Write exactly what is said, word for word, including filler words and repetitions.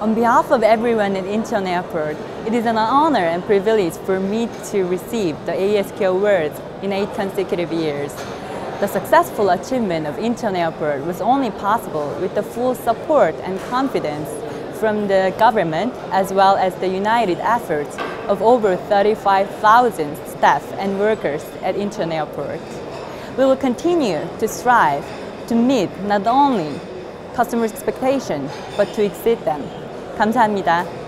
On behalf of everyone at Incheon Airport, it is an honor and privilege for me to receive the A S Q Awards in eight consecutive years. The successful achievement of Incheon Airport was only possible with the full support and confidence from the government as well as the united efforts of over thirty-five thousand staff and workers at Incheon Airport. We will continue to strive to meet not only customer expectations but to exceed them. 감사합니다.